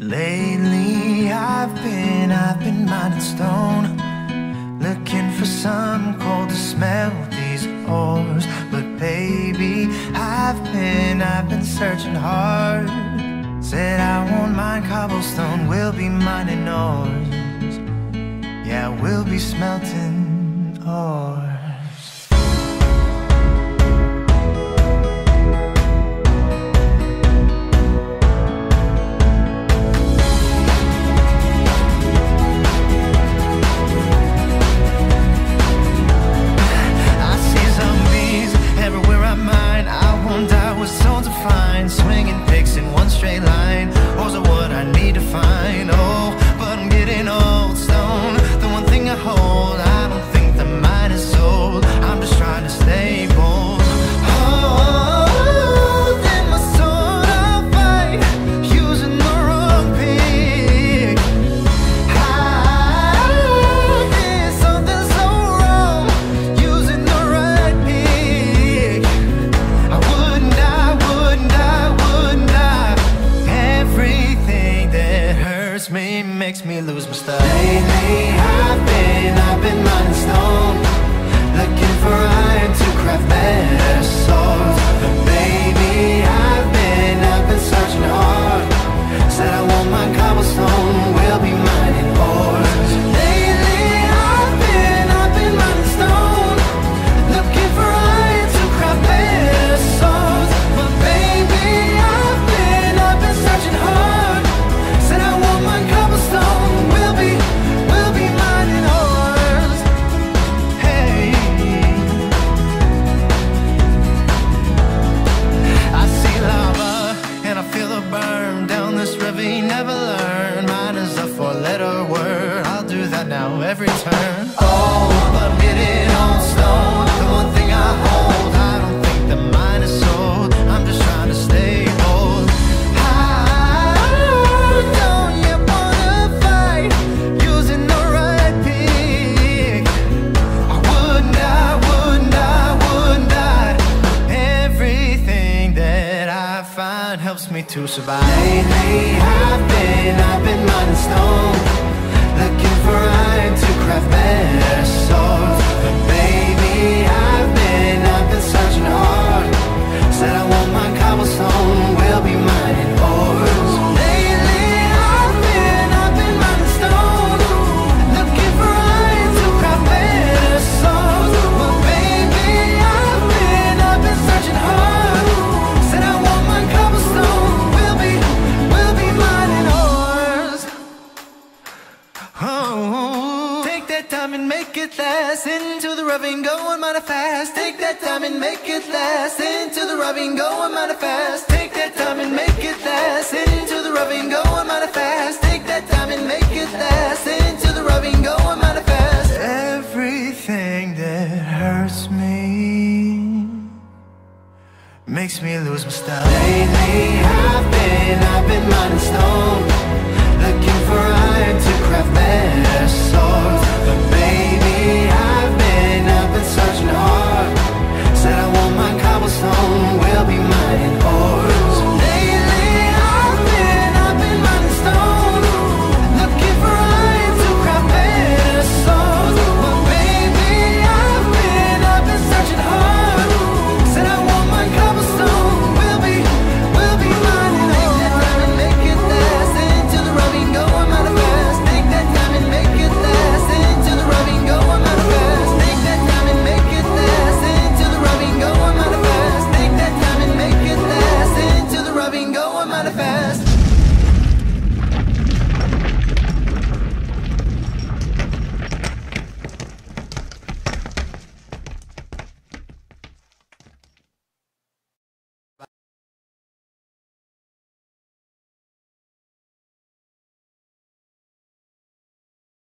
Lately I've been mining stone, looking for some coal to smelt these ores. But baby, I've been searching hard. Said I won't mine cobblestone, we'll be mining ores. Yeah, we'll be smelting ores. Swinging picks in one straight line, those are what I need to find. Oh, but I'm getting old stone, the one thing I hold. I don't think the mine is sold, I'm just trying to stay bold. Oh, then my sword I'll fight, using the wrong pick. I did something so wrong, using the right pick. Me makes me lose my style. Lately I've been mining stone, looking for iron to craft better swords. But baby, I've been searching hard. Said I want my cobblestone, we'll be mining ores. Lately I've been mining stone, looking for iron to craft better swords. But baby, I've been searching hard. Never learn, mine is a four-letter word. I'll do that now every turn. Oh, but I'm getting on stone, the one thing I hold. I don't think the mine is sold, I'm just trying to stay bold. I don't you wanna fight, using the right pick. I would not. Everything that I find helps me to survive. Lately, I've been mining stone, looking for iron to craft better swords. But baby, I've been searching hard. Said I want my cobblestone, we'll be mining ores. Lately, I've been mining stone, looking for iron to craft better swords. But baby, I've been searching hard. Said I want my cobblestone, we'll be mining ores. Oh, take that time and make it last, into the rough and go and mine it fast. Take that time and make it last, into the rough and go and mine it fast. Take that time and make it last, into the rough and go and mine it fast. Take that time and make it last, into the rough and go and mine it fast. Everything that hurts me makes me lose my style. Lately, I've been mining stone, looking for iron to craft better swords.